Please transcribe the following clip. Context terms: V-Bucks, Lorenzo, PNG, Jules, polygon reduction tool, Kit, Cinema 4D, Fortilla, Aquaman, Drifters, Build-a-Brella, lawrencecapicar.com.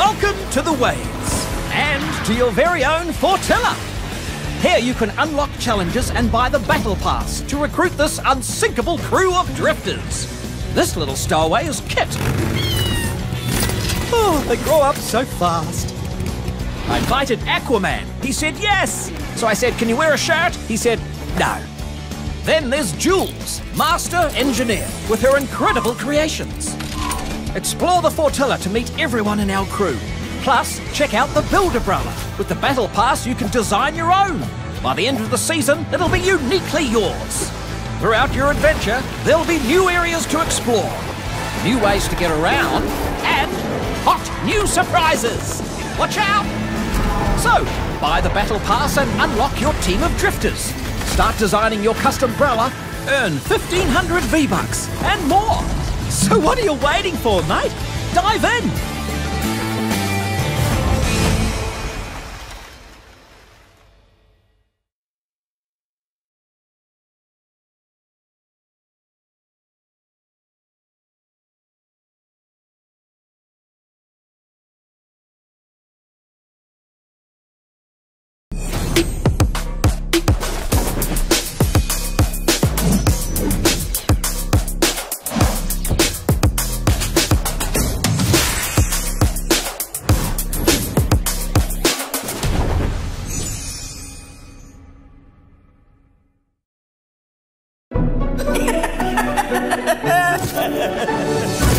Welcome to the waves, and to your very own Fortilla. Here you can unlock challenges and buy the battle pass to recruit this unsinkable crew of drifters. This little stowaway is Kit. Oh, they grow up so fast. I invited Aquaman. He said yes. So I said, can you wear a shirt? He said, no. Then there's Jules, master engineer, with her incredible creations. Explore the Fortilla to meet everyone in our crew. Plus, check out the Build-a-Brella. With the battle pass, you can design your own. By the end of the season, it'll be uniquely yours. Throughout your adventure, there'll be new areas to explore, new ways to get around, and hot new surprises. Watch out! So, buy the battle pass and unlock your team of drifters. Start designing your custom Brella, earn 1,500 V-Bucks, and more. So what are you waiting for, mate? Dive in! Ha ha ha ha!